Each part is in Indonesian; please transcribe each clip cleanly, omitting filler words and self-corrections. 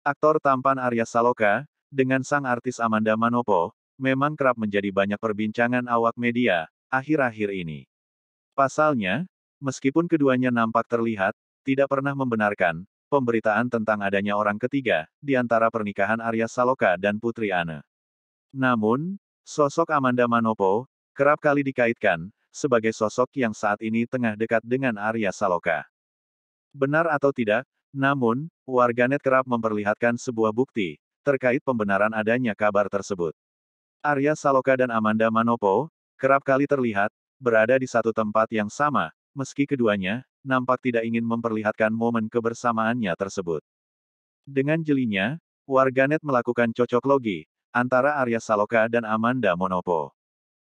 Aktor tampan Arya Saloka, dengan sang artis Amanda Manopo, memang kerap menjadi banyak perbincangan awak media, akhir-akhir ini. Pasalnya, meskipun keduanya nampak terlihat, tidak pernah membenarkan pemberitaan tentang adanya orang ketiga di antara pernikahan Arya Saloka dan Putri Anne. Namun, sosok Amanda Manopo kerap kali dikaitkan sebagai sosok yang saat ini tengah dekat dengan Arya Saloka. Benar atau tidak, namun, warganet kerap memperlihatkan sebuah bukti terkait pembenaran adanya kabar tersebut. Arya Saloka dan Amanda Manopo kerap kali terlihat berada di satu tempat yang sama, meski keduanya nampak tidak ingin memperlihatkan momen kebersamaannya tersebut. Dengan jelinya, warganet melakukan cocok logi antara Arya Saloka dan Amanda Manopo.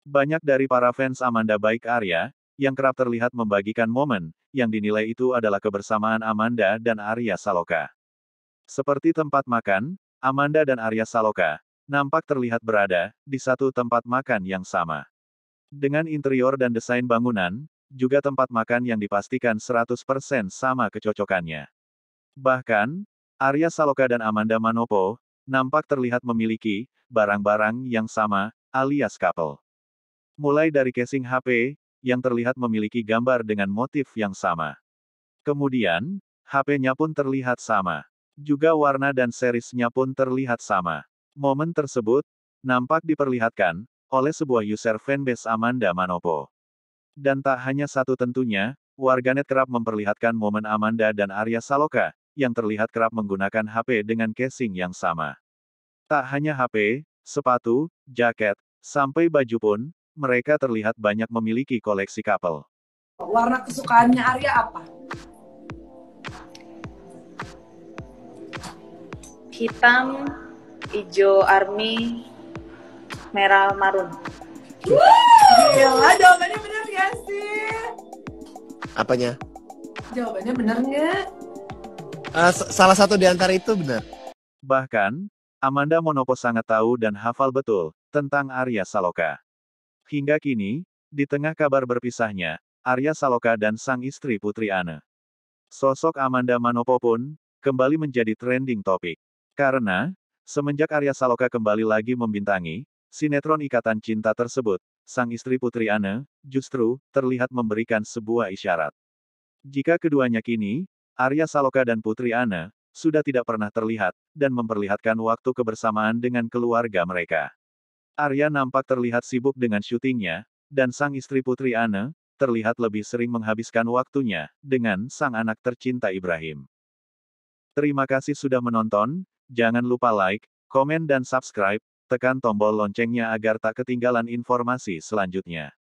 Banyak dari para fans Amanda baik Arya, yang kerap terlihat membagikan momen, yang dinilai itu adalah kebersamaan Amanda dan Arya Saloka. Seperti tempat makan, Amanda dan Arya Saloka nampak terlihat berada di satu tempat makan yang sama. Dengan interior dan desain bangunan, juga tempat makan yang dipastikan 100% sama kecocokannya. Bahkan, Arya Saloka dan Amanda Manopo nampak terlihat memiliki barang-barang yang sama, alias couple. Mulai dari casing HP, yang terlihat memiliki gambar dengan motif yang sama. Kemudian, HP-nya pun terlihat sama. Juga warna dan serisnya pun terlihat sama. Momen tersebut nampak diperlihatkan oleh sebuah user fanbase Amanda Manopo. Dan tak hanya satu tentunya, warganet kerap memperlihatkan momen Amanda dan Arya Saloka, yang terlihat kerap menggunakan HP dengan casing yang sama. Tak hanya HP, sepatu, jaket, sampai baju pun, mereka terlihat banyak memiliki koleksi couple. Warna kesukaannya Arya apa? Hitam, hijau army, merah marun. Gila, jawabannya bener gak sih? Apanya? Jawabannya bener gak? Salah satu di antara itu bener. Bahkan, Amanda Manopo sangat tahu dan hafal betul tentang Arya Saloka. Hingga kini, di tengah kabar berpisahnya, Arya Saloka dan sang istri Putri Anne, sosok Amanda Manopo pun kembali menjadi trending topik. Karena, semenjak Arya Saloka kembali lagi membintangi sinetron Ikatan Cinta tersebut, sang istri Putri Anne justru terlihat memberikan sebuah isyarat. Jika keduanya kini, Arya Saloka dan Putri Anne, sudah tidak pernah terlihat dan memperlihatkan waktu kebersamaan dengan keluarga mereka. Arya nampak terlihat sibuk dengan syutingnya, dan sang istri Putri Anne terlihat lebih sering menghabiskan waktunya dengan sang anak tercinta Ibrahim. Terima kasih sudah menonton, jangan lupa like, komen dan subscribe. Tekan tombol loncengnya agar tak ketinggalan informasi selanjutnya.